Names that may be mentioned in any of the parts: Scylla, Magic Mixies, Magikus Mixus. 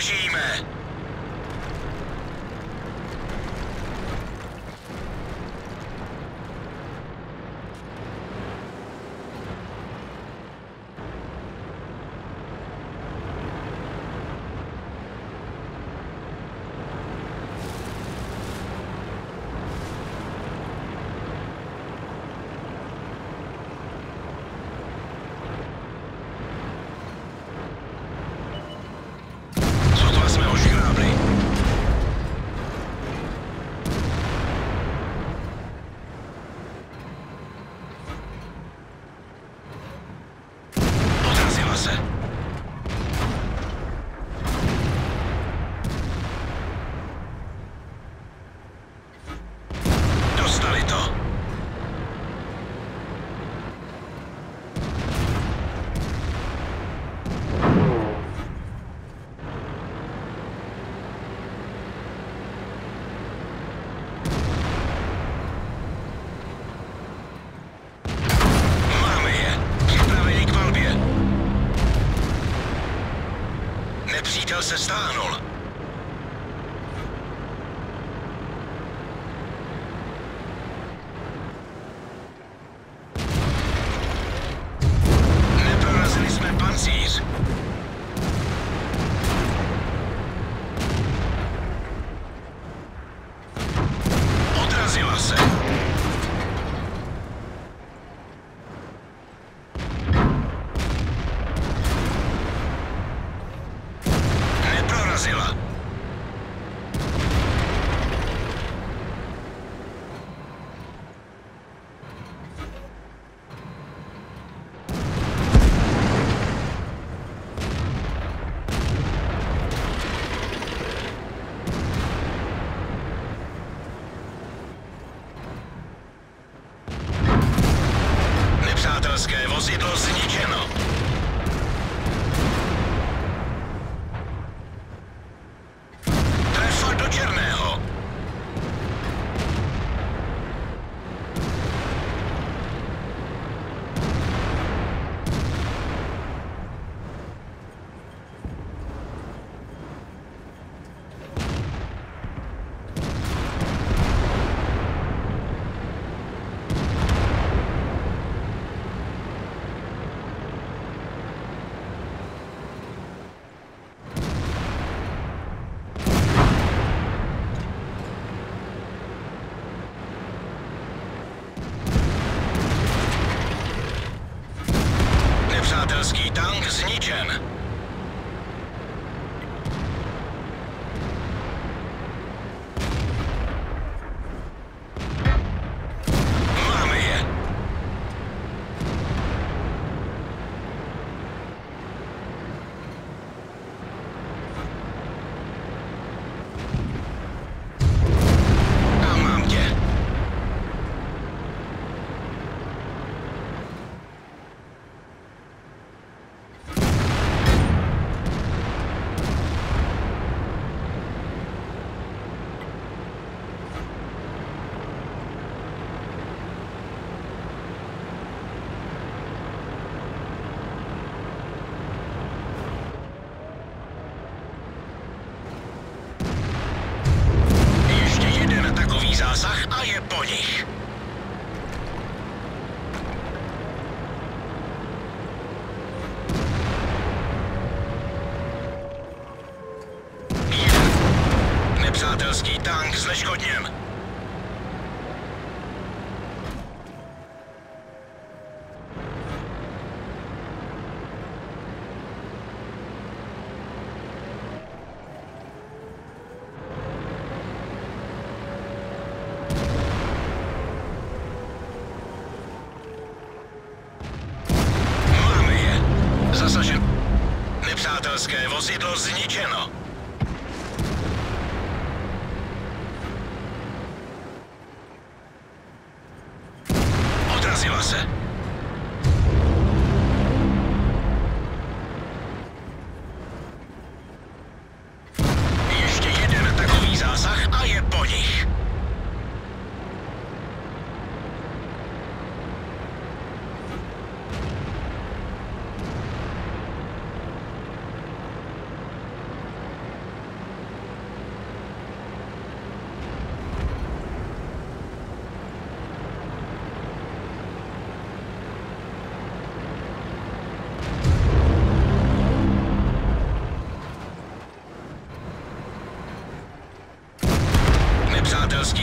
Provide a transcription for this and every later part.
Kozimę! Přítel se stáhnul. Neprorazili jsme pancíř. Odrazila se. Scylla. Nepřátelské vozidlo zničeno. Nepřátelský tank zničen. Máme je. A mám tě. Zásah a je po nich. Nepřátelský tank zneškodněn. Nepřátelské vozidlo zničeno. Odrazila se. Ještě jeden takový zásah a je po nich.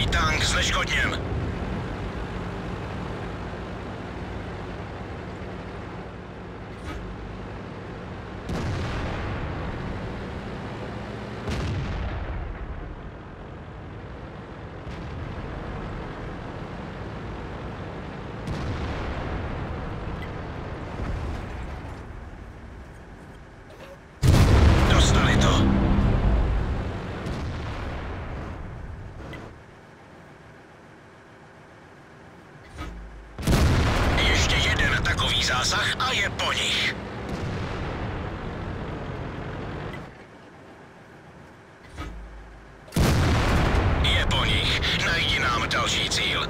Drugi tank z leśkodniem. Zasach, a je po nich. Je po nich. Najdi nám další cíl.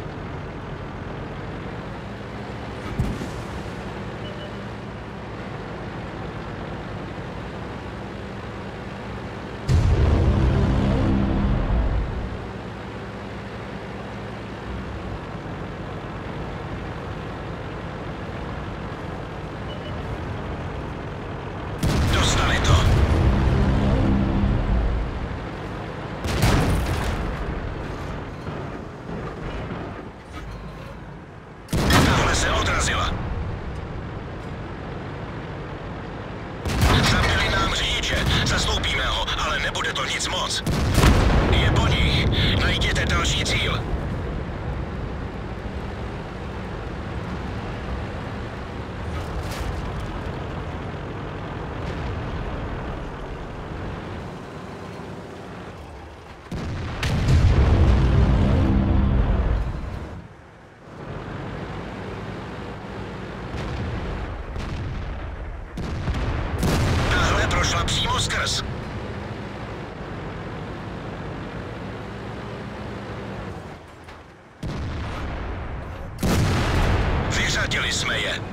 Vyřadili jsme je.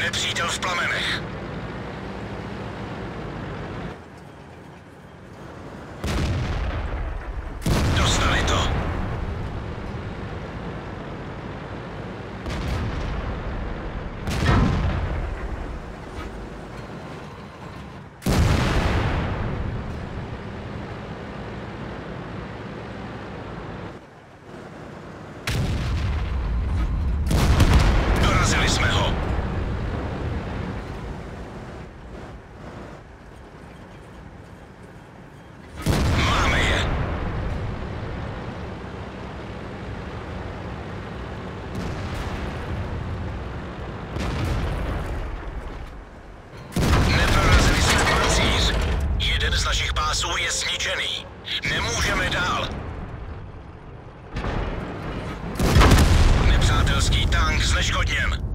Nepřítel v plamenech. Dostali to. Dorazili jsme ho. Je zničený. Nemůžeme dál. Nepřátelský tank s neškodněm.